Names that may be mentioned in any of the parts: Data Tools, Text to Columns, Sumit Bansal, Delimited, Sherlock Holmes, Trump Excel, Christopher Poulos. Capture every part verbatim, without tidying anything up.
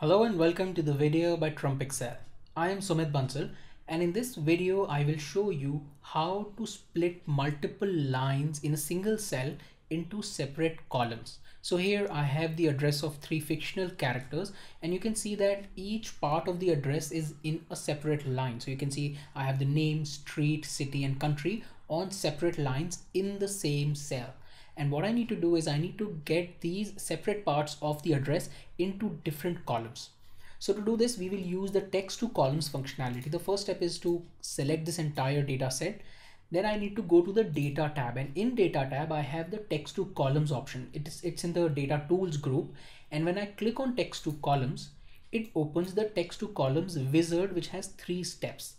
Hello and welcome to the video by Trump Excel. I am Sumit Bansal, and in this video I will show you how to split multiple lines in a single cell into separate columns. So here I have the address of three fictional characters, and you can see that each part of the address is in a separate line. So you can see I have the name, street, city and country on separate lines in the same cell. And what I need to do is I need to get these separate parts of the address into different columns. So to do this, we will use the text to columns functionality. The first step is to select this entire data set. Then I need to go to the data tab, and in data tab, I have the text to columns option. It is, it's in the data tools group. And when I click on text to columns, it opens the text to columns wizard, which has three steps.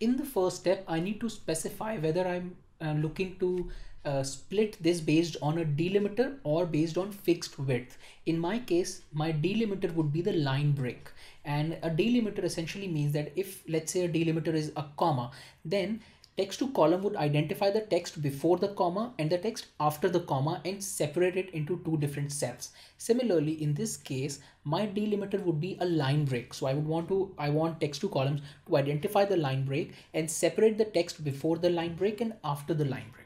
In the first step, I need to specify whether I'm uh, looking to Uh, split this based on a delimiter or based on fixed width. In my case, my delimiter would be the line break, and a delimiter essentially means that if, let's say, a delimiter is a comma, then text to column would identify the text before the comma and the text after the comma and separate it into two different cells. Similarly, in this case, my delimiter would be a line break. So I would want to I want text to columns to identify the line break and separate the text before the line break and after the line break.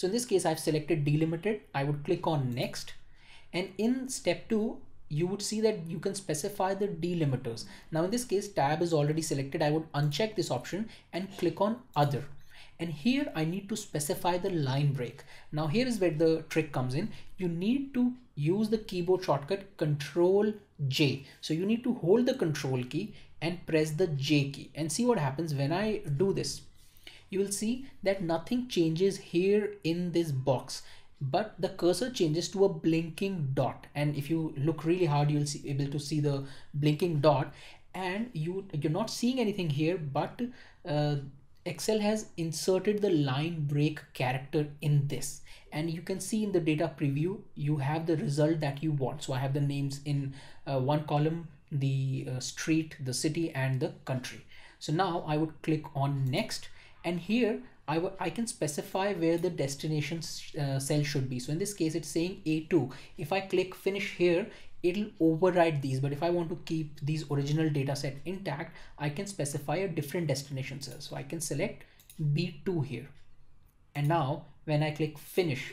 So in this case, I've selected delimited. I would click on next, and in step two, you would see that you can specify the delimiters. Now in this case, tab is already selected. I would uncheck this option and click on other. And here I need to specify the line break. Now here is where the trick comes in. You need to use the keyboard shortcut Control J. So you need to hold the Control key and press the J key, and see what happens when I do this. You will see that nothing changes here in this box, but the cursor changes to a blinking dot. And if you look really hard, you'll see able to see the blinking dot, and you, you're not seeing anything here, but uh, Excel has inserted the line break character in this. And you can see in the data preview, you have the result that you want. So I have the names in uh, one column, the uh, street, the city, and the country. So now I would click on next. And here I, I can specify where the destination uh, cell should be. So in this case, it's saying A two. If I click finish here, it'll override these. But if I want to keep these original data set intact, I can specify a different destination cell. So I can select B two here. And now when I click finish,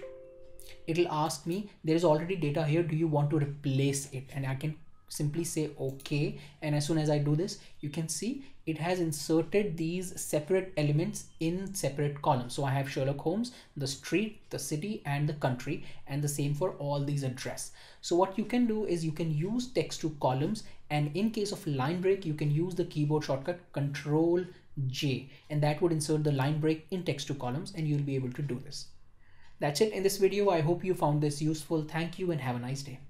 it'll ask me, there is already data here. Do you want to replace it? And I can simply say okay, and as soon as I do this, you can see it has inserted these separate elements in separate columns. So I have Sherlock Holmes, the street, the city, and the country, and the same for all these address. So what you can do is you can use text to columns, and in case of line break, you can use the keyboard shortcut Control J, and that would insert the line break in text to columns, and you'll be able to do this. That's it in this video. I hope you found this useful. Thank you and have a nice day.